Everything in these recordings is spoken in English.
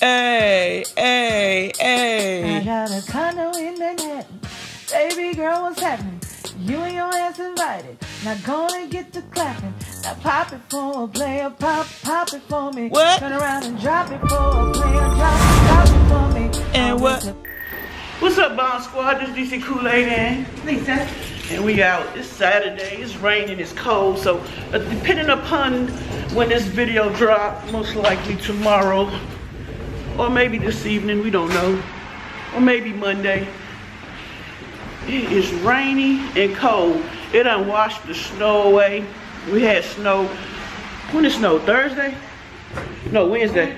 Hey. I got a condo in the net. Baby girl, what's happening? You and your ass invited. Now go and get to clapping. Now pop it for a player, pop it for me. What? Turn around and drop it for a player, drop it for me. And what? What's up, Bomb Squad? This is DC Kool-Aid and Lisa. And we out. It's Saturday. It's raining. It's cold. So depending upon when this video drops, most likely tomorrow, or maybe this evening. We don't know. Or maybe Monday. It is rainy and cold. It done washed the snow away. We had snow. When it snowed? Thursday? No, Wednesday.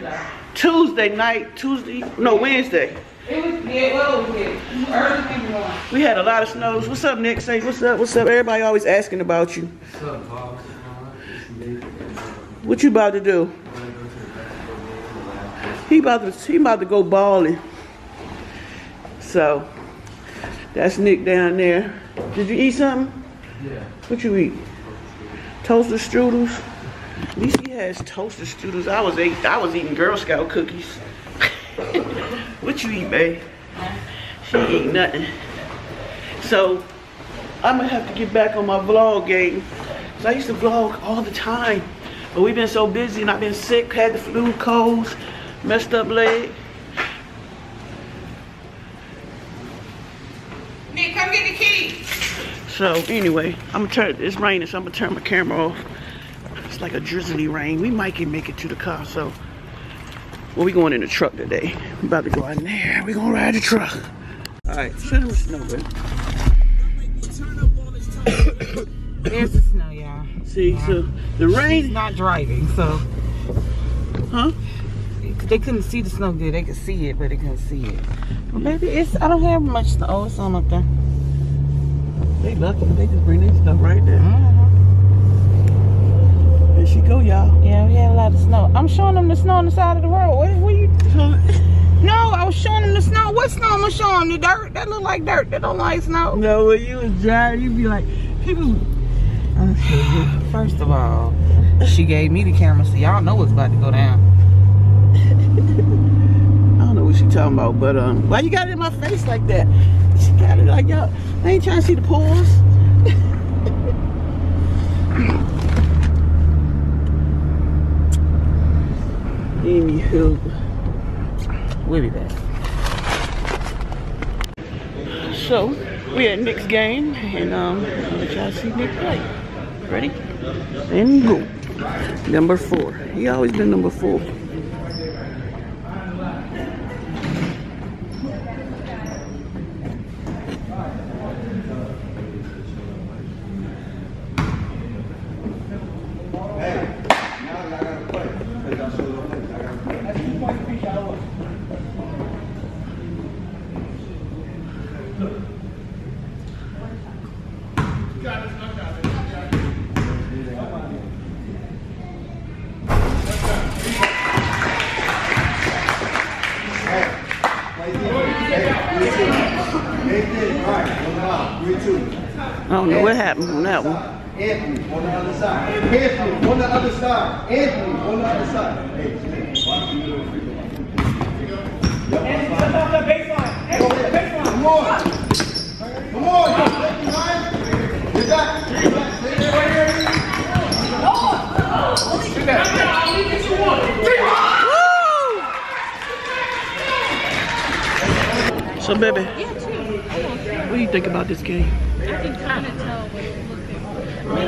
Tuesday night. Tuesday? No, Wednesday. It was, yeah, well, it was good. We had a lot of snows. What's up, Nick? Say, what's up? What's up? Everybody always asking about you. What's up, Bob? What you about to do? He about to go balling. So, that's Nick down there. Did you eat something? Yeah. What you eat? Toaster strudels. At least he has toaster strudels. I was eating Girl Scout cookies. What you eat, babe? She ain't eat nothing. So, I'm gonna have to get back on my vlog game. Cause I used to vlog all the time. But we've been so busy and I've been sick, had the flu, colds, messed up leg. Nick, come get the key. So, anyway, it's raining, so I'm gonna turn my camera off. It's like a drizzly rain. We might can make it to the car, so. Well, we going in the truck today. We about to go out in there. We gonna ride the truck. All right, show them the snow, baby. There's the snow, y'all. See, yeah. So the rain. She's not driving, so. Huh? They couldn't see the snow good. They could see it, but they couldn't see it. Well, baby, I don't have much snow. Oh, it's on up there. They lucky. They just bring their stuff right there. There she go, y'all. Yeah, we had a lot of snow. I'm showing them the snow on the side of the road. What you? No, I was showing them the snow. What snow? I'm showing them the dirt. That look like dirt. That don't like snow. No, when you was driving, you'd be like, people. First of all, she gave me the camera, so y'all know what's about to go down. I don't know what she talking about, but why you got it in my face like that? She got it like y'all. I ain't trying to see the pores. Anywho, we'll be back. So, we at Nick's game, and I'll let y'all see Nick play. Ready? And go. Number 4. He always been number 4. I don't know what happened on that one. Anthony on the other side. Anthony on the other side. Anthony on the other side. Hey, jump off the baseline. Hey, baseline. Come on. Come on. Get back. Stay there. I'll leave it to one. So, baby. What do you think about this game? I can kind of tell what it looks like.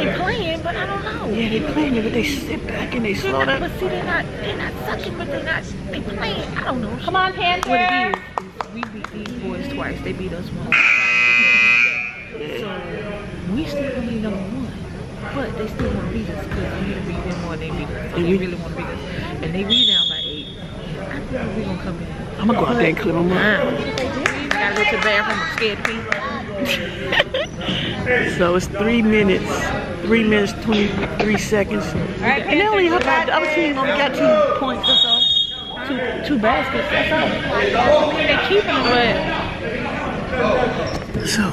They're playing, but I don't know. Yeah, they playing it, but they sit back and they slow down. But see, they're not sucking, but they playing. I don't know. Come on, Panther. What it is, we beat these boys twice. They beat us once. Yeah. So, we still gonna be number 1. But they still want to beat us because we need to beat them more than they beat us. And they really want to beat us. And they be down by 8. I think we're gonna come in. I'm gonna go out there and clip them up. I go to the bathroom, I'm scared to pee. So it's 3 minutes, 23 seconds. Right, and then we have the other team only got 2 points or so. Two baskets, that's all. They keep them, but. So.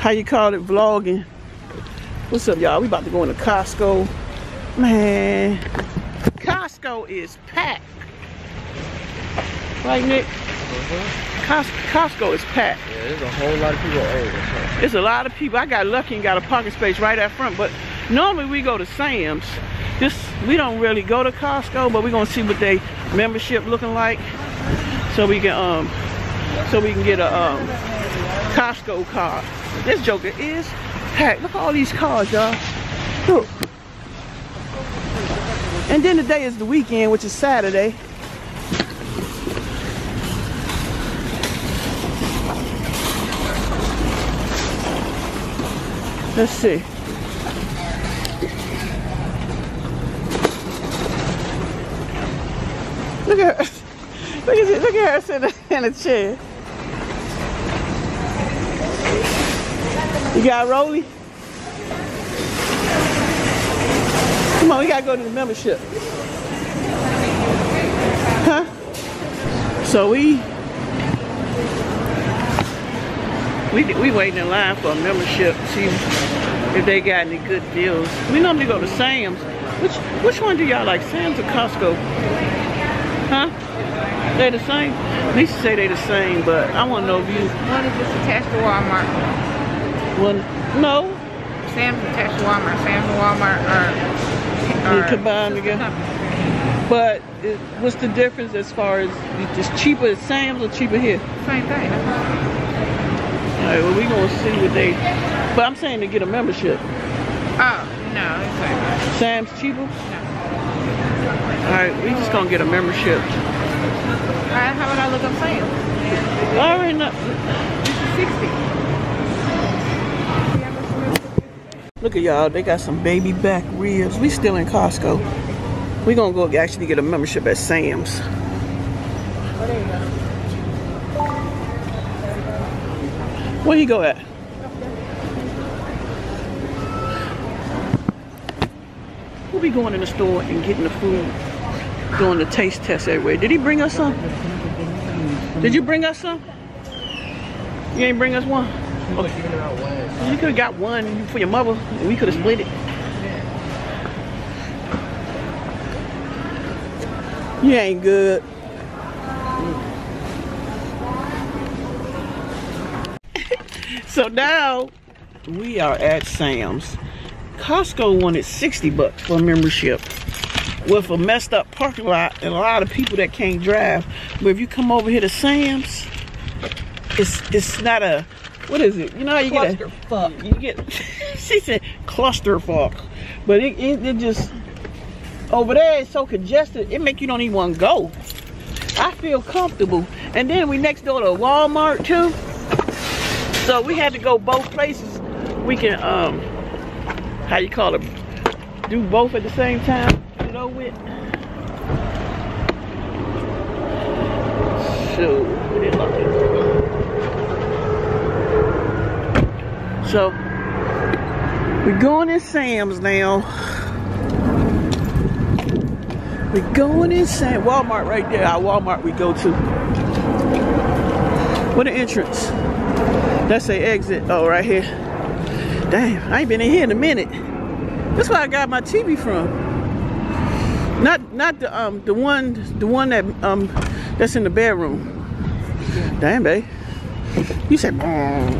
How you call it vlogging? What's up, y'all? We about to go into Costco. Man, Costco is packed. Right, Nick? Costco is packed. Yeah, there's a whole lot of people over. There's a lot of people. I got lucky and got a parking space right out front, but normally we go to Sam's. We don't really go to Costco, but we're gonna see what they membership looking like, so we can get a Costco card. This joker is packed. Look at all these cars, y'all. Look. And then today is the weekend, which is Saturday. Let's see. Look at her. Look at her sitting in a chair. You got Rolly? Come on, we gotta go to the membership. Huh? So we waiting in line for a membership. See if they got any good deals. We normally go to Sam's. Which one do y'all like? Sam's or Costco? Huh? They the same? They say they the same, but I want to know if you... One is just attached to Walmart. One? No. Sam's attached to Walmart. Sam's and Walmart are combined together. But what's the difference as far as... It's cheaper at Sam's or cheaper here? Same thing. Alright, well, we're going to see what they... But I'm saying to get a membership. Oh, no. It's like Sam's cheaper? No. Alright, we just gonna get a membership. Alright, how would I look up sale? Alright, no. $60. Look at y'all, they got some baby back ribs. We still in Costco. We gonna go actually get a membership at Sam's. Where you go at? We'll be going in the store and getting the food, doing the taste test everywhere. Did he bring us some? Did you bring us some? You ain't bring us one? Okay. You could have got one for your mother and we could have split it. You ain't good. So now we are at Sam's. Costco wanted $60 for a membership with a messed up parking lot and a lot of people that can't drive. But if you come over here to Sam's, it's not a, what is it? You know how you get a clusterfuck. You get, she said clusterfuck. But it just, over there it's so congested, it make you don't even want to go. I feel comfortable. And then we next door to Walmart too. So we had to go both places. We can, how you call it, do both at the same time, you know, with. So, we didn't look at. So, we're going in Sam's now. We're going in Sam's, Walmart right there, our Walmart we go to. What an entrance. That's the exit, oh, right here. Damn, I ain't been in here in a minute. That's where I got my TV from. Not the one that that's in the bedroom. Damn, babe. You said boom.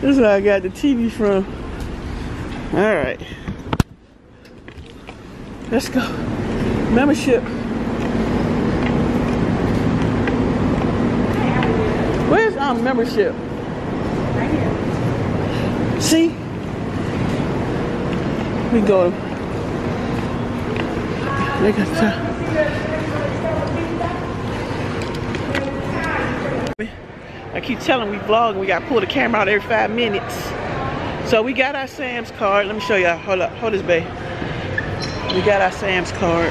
That's where I got the TV from. All right, let's go. Membership. Where's our membership? See? We go. They got time. I keep telling we vlog and we gotta pull the camera out every 5 minutes. So we got our Sam's card. Let me show y'all. Hold up, hold this babe. We got our Sam's card.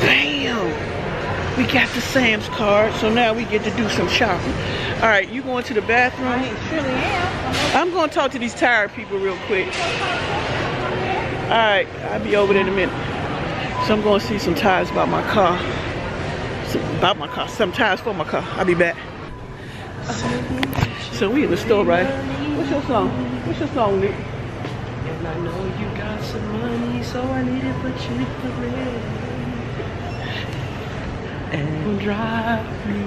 Damn! We got the Sam's card, so now we get to do some shopping. All right, you going to the bathroom? I surely am. I'm going to talk to these tired people real quick. All right, I'll be over there in a minute. So I'm going to see some tires about my car. Some tires for my car. I'll be back. So we in the store, right? What's your song? What's your song, Nick? And I know you got some money, so I need it, but you need the red. And drive me,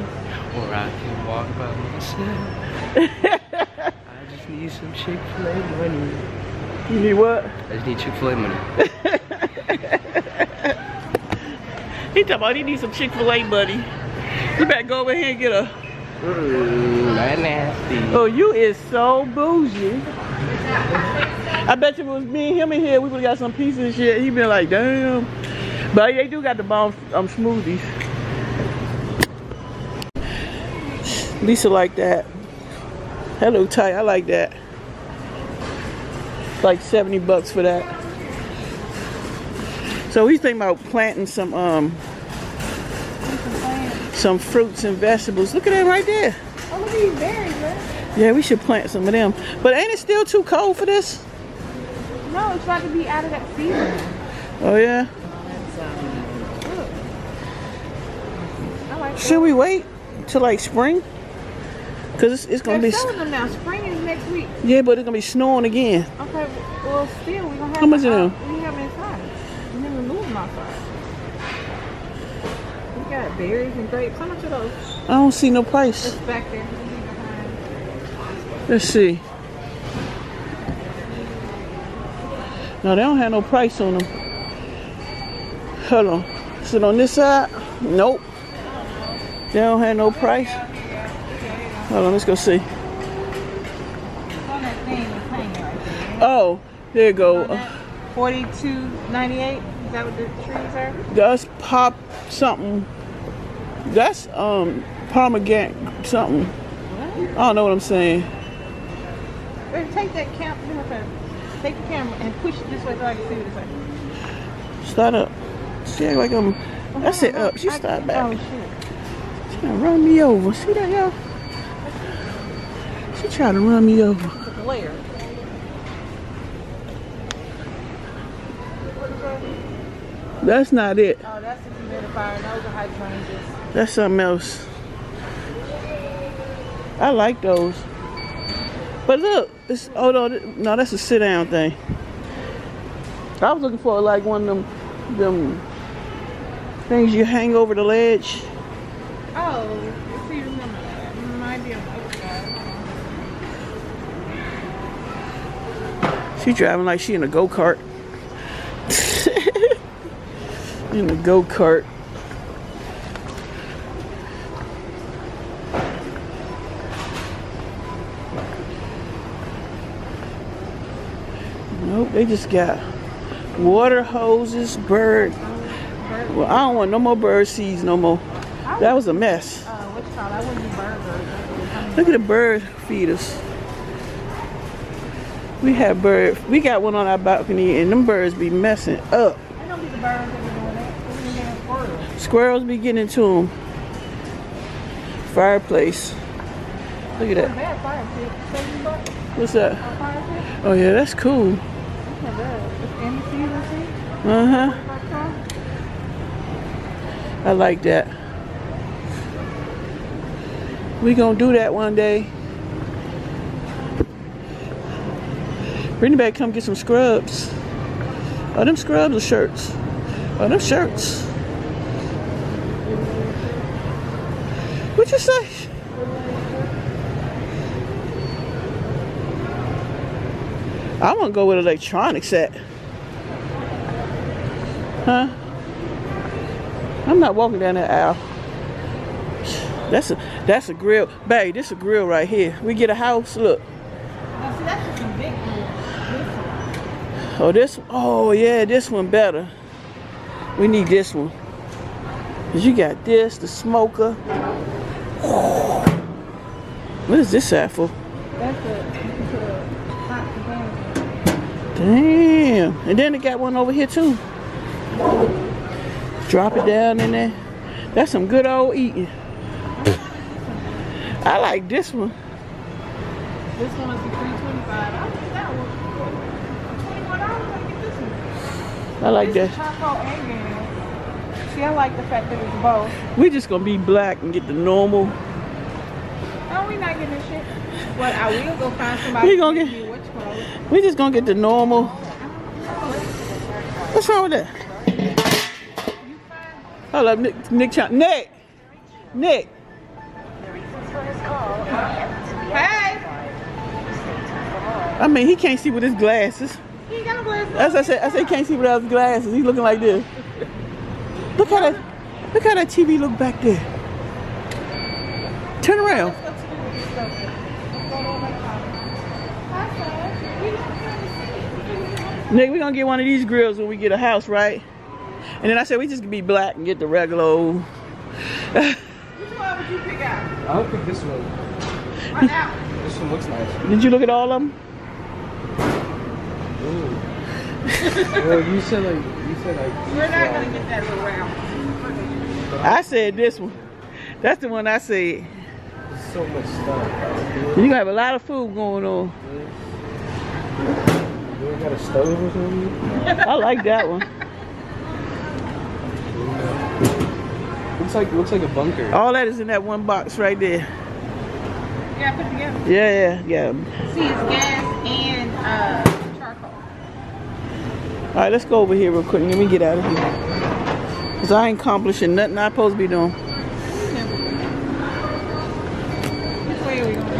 or I can walk by myself. I just need some Chick-fil-A money. You need what? I just need Chick-fil-A money. He talking about he needs some Chick-fil-A money. You better go over here and get a... Ooh, that nasty. Oh, you is so bougie. I bet if it was me and him in here, we would've got some pieces and shit. He been like, damn. But they do got the bomb smoothies. Lisa like that. Hello, Ty. I like that. Like 70 bucks for that. So he's thinking about planting some fruits and vegetables. Look at that right there. Oh, look at these berries, man. Yeah, we should plant some of them. But ain't it still too cold for this? No, it's about to be out of that season. Oh, yeah? That's, I like should we wait till like spring? Because it's going to be... They're selling them now. Spring is next week. Yeah, but it's going to be snowing again. Okay, well, still, we're going to have... How much of them? We have inside. We never moved them outside. We got berries and grapes. How much are those? I don't see no price. It's back there. Let's see. No, they don't have no price on them. Hold on. Is it on this side? Nope. They don't have no price. Hold on, let's go see. Oh, there you go. $42.98. Is that what the trees are? That's pop something. That's pomegranate something. What? I don't know what I'm saying. Wait, take that camp. Take the camera and push it this way so I can see this way. Start up. See, like I'm. Well, that's it up. She start back. Oh shit! She gonna run me over. See that, y'all? She trying to run me over. It's a layer. That's not it. Oh, that's the humidifier. Those are hydrangeas. That's something else. I like those. But look, this, oh no, that's a sit down thing. I was looking for like one of them things you hang over the ledge. Oh, I see, remember that. Might be on the other side. She driving like she in a go-kart. In the go-kart. Nope, they just got water hoses, bird. Well, I don't want no more bird seeds no more. That was a mess. Look at the bird feeders. We have bird. We got one on our balcony, and them birds be messing up. I don't think the birds are doing that. Squirrels. Squirrels be getting into them. Fireplace. Look at that. What's that? Oh yeah, that's cool. Uh huh. I like that. We gonna do that one day. Bring it back, come get some scrubs. Oh, them scrubs or shirts? Oh, them shirts. What'd you say? I want to go with electronics at. Huh? I'm not walking down that aisle. That's a grill. Babe, this a grill right here. We get a house, look. Oh, this, oh yeah, this one better. We need this one. Cause you got this, the smoker. Oh. What is this side for? That's a hot banana. Damn. And then it got one over here too. Drop it down in there. That's some good old eating. I like this one. This one is the $3.25. I think that one. I like this that. See, I like the fact that it's both. We're just gonna be black and get the normal. I no, we not getting this shit. But I will go find somebody. We gonna get. We just gonna get the normal. What's wrong with that? Hold up, Nick. Hey. I mean, he can't see with his glasses. He got glasses. As I said, he can't see without his glasses. He's looking like this. Look how that. Look how that TV look back there. Turn around. Nick, we're gonna get one of these grills when we get a house, right? And then I said we just be black and get the regular old. Which one would you pick out? I'll pick this one. Why now? This one looks nice. Did you look at all of them? Ooh. Well, you said like. We're not gonna get that little round. I said this one. That's the one I said. There's so much stuff. You're gonna have a lot of food going on. You got a stove or something? I like that one. Looks like a bunker. All that is in that one box right there. Yeah, put it together. Yeah. See, it's gas and charcoal. All right, let's go over here real quick. Let me get out of here. Because I ain't accomplishing nothing I'm supposed to be doing.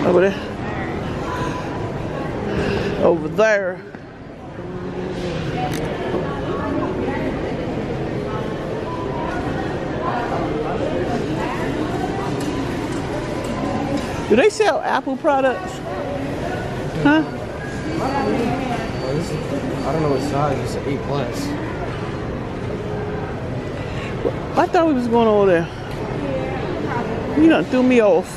Over there. Over there. Do they sell Apple products? Huh? I don't know what size. It's an 8+. I thought we was going over there. You done threw me off.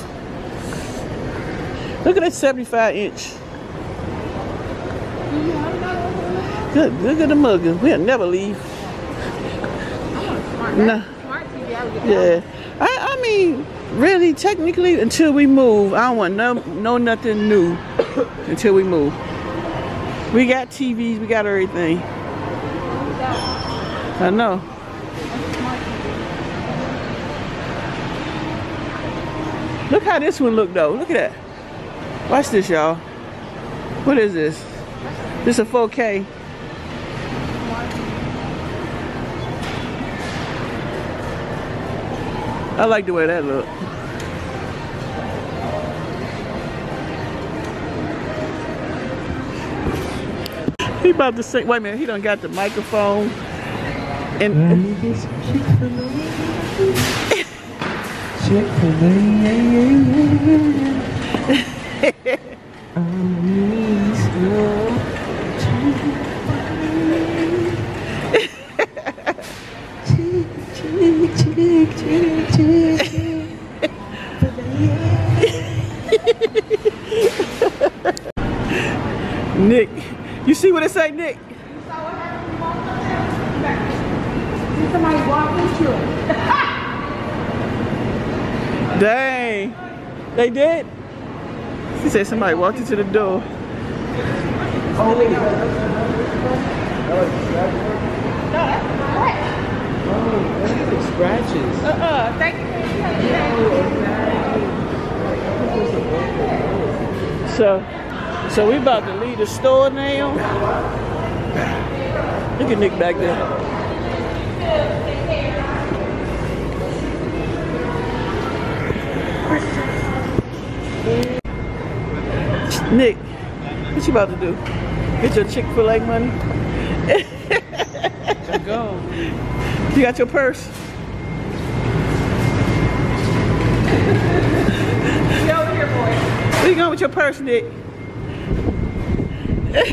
Look at that 75-inch. Good. Look at the mugger. We'll never leave. Nah. Yeah. I mean. Really, technically, until we move, I don't want no nothing new until we move. We got TVs, we got everything. I know. Look how this one look though. Look at that. Watch this, y'all. What is this? This a 4K. I like the way that look. He about to sing. Wait a minute, he done got the microphone. And this Chick-fil-A. Chick-fil-A. Nick, you see what it say, Nick? You saw what happened when walked up there? Somebody walked into it. Dang. They did? She said somebody walked into the door. Oh, wait. No, that's correct. Oh, that is like scratches. Thank you. So we about to leave the store now. Look at Nick back there. Nick, what you about to do? Get your Chick-fil-A money? Let's go. You got your purse? Yo, here, boy. Where you going with your purse, Nick? Every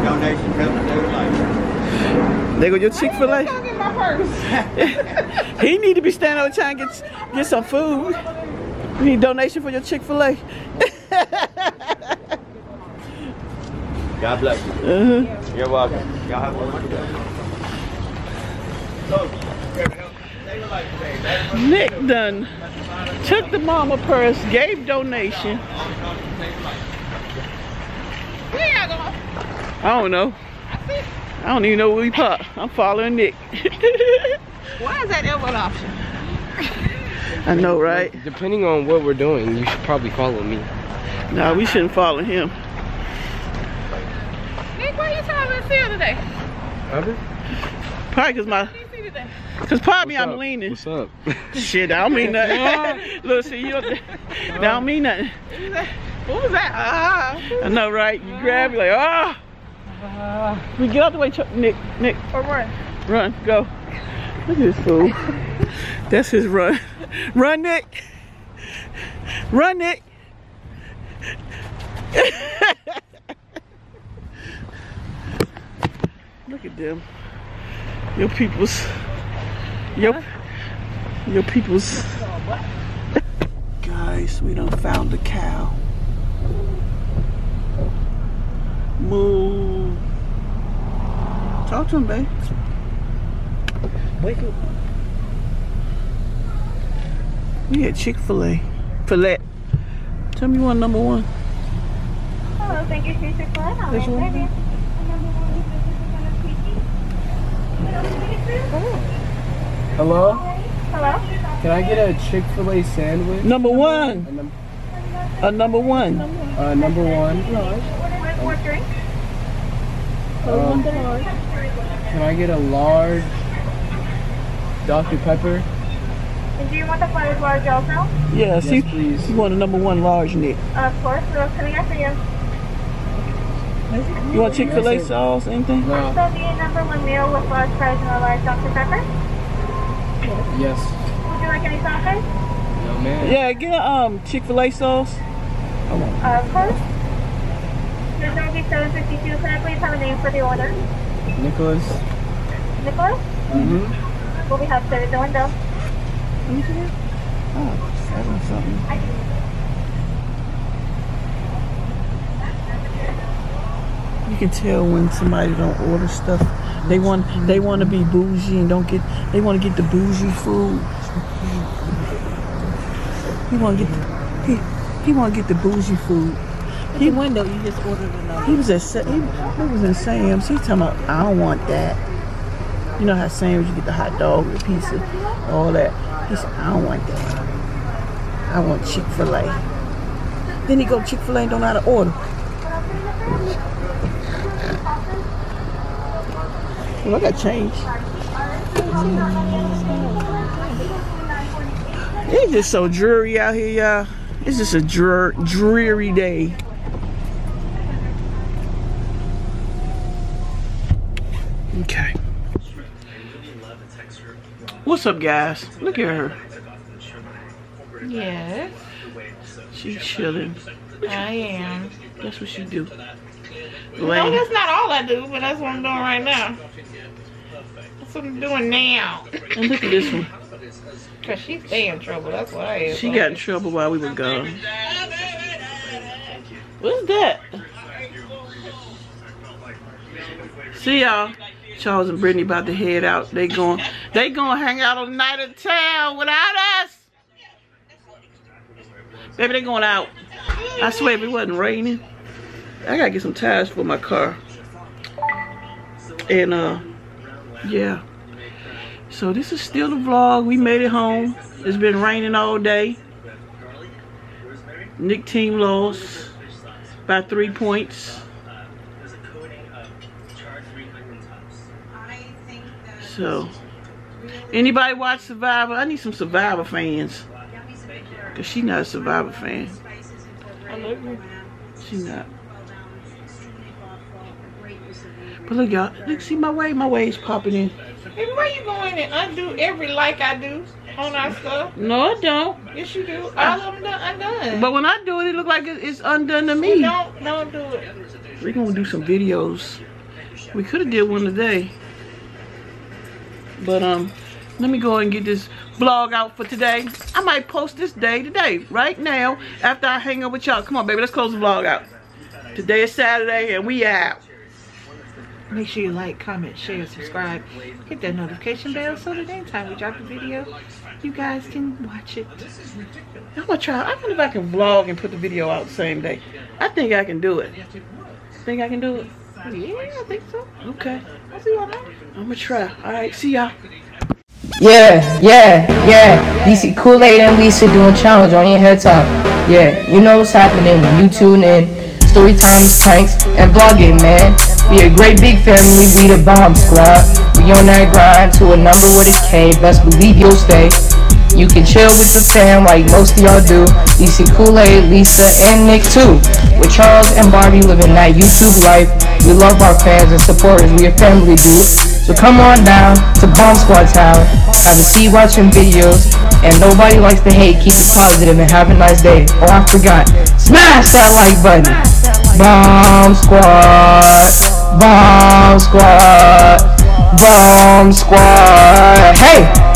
donation comes to their life. There go your Chick-fil-A. I need to go get my purse. He need to be standing over trying to get some food. You need a donation for your Chick-fil-A. God bless you. You're welcome. Y'all have a wonderful day. So, Nick done took the mama purse, gave donation. I don't know. I don't even know where we parked. I'm following Nick. Why is that ever an option? I know, right? Depending on what we're doing, you should probably follow me. Nah, we shouldn't follow him. Nick, why are you talking to Seal today? Probably because my... Cause probably I'm leaning. What's up? Shit, I don't mean nothing. Look, see you up there. I don't mean nothing. What was that? I know, right? You grab, you like, ah. We get out the way, Nick. Nick. Or run. Run. Go. Look at this fool. That's his run. Run, Nick. Run, Nick. Look at them. Your peoples. Your peoples. Guys, we done found the cow. Moo. Talk to him, babe. Wake up. We had Chick-fil-A. Fillet. Tell me one number one. Hello, thank you for your Chick-fil-A. Hello? Hello? Can I get a Chick-fil-A sandwich? Number one. Number one. One drink. Can I get a large Dr. Pepper? And do you want the flavor large also? Yes, yes, please. You want a number one large, Nick? Of course. What else can I get for you? You want Chick-fil-A sauce, anything? No. Also, do you need number one meal with large fries and a large Dr. Pepper? Yes. Would you like any sauce? No, ma'am. Yeah, get a Chick-fil-A sauce. Come on. Of course. There's going to be 752. Can I please have a name for the order? Nicholas. Nicholas? Mm-hmm. We'll be half there at the window. What did you do? Oh, 7-something. I do. You can tell when somebody don't order stuff. They want to be bougie and don't get. They want to get the bougie food. He want to get the bougie food. He window you just ordered another. He was in Sam's. He talking about I don't want that. You know how Sam's you get the hot dog, the pizza, all that. He said I don't want that. I want Chick-fil-A. Then he go Chick-fil-A and don't know how to order. Well, I got change. It's just so dreary out here, y'all. It's just a dreary day. Okay. What's up, guys? Look at her. Yes. She's chilling. I am. That's what she do. Well, that's not all I do, but that's what I'm doing right now. That's what I'm doing now. And look at this one. Cause she stay in trouble. That's what I am. She got in trouble while we were gone. What's that? See y'all. Charles and Brittany about to head out. They going hang out on the night of town without us. Baby, they going out. I swear if it wasn't raining. I gotta get some tires for my car. And yeah. So this is still the vlog. We made it home. It's been raining all day. Nick team lost by 3 points. So anybody watch Survivor? I need some Survivor fans. Cause she not a Survivor fan. She not. But look, y'all. Look, see my way. My way's popping in. Hey, why you going and undo every like I do on our stuff? No, I don't. Yes, you do. All of them done, undone. But when I do it, it look like it's undone to me. Don't do it. We're gonna do some videos. We could have did one today, but let me go and get this vlog out for today. I might post this day today, right now, after I hang up with y'all. Come on, baby. Let's close the vlog out. Today is Saturday, and we out. Make sure you like, comment, share, subscribe, hit that notification bell so that anytime we drop a video, you guys can watch it. I'm gonna try. I wonder if I can vlog and put the video out the same day. I think I can do it. Think I can do it? Yeah, I think so. Okay. I'll see y'all now. I'm gonna try. All right, see y'all. Yeah. DC Kool-Aid and Lisa doing challenge on your head top. Yeah, you know what's happening when you tune in. Story times, pranks, and blogging, man. We a great big family, we the Bomb Squad. We on that grind to a number with a K, best believe you'll stay. You can chill with the fam like most of y'all do. DC Kool-Aid, Lisa, and Nick too. With Charles and Barbie living that YouTube life. We love our fans and supporters, we a family dude. So come on down to Bomb Squad Town. Have a seat watching videos. And nobody likes to hate, keep it positive and have a nice day. Oh, I forgot. Smash that like button. Bomb Squad. Bomb Squad, Bomb Squad. Hey,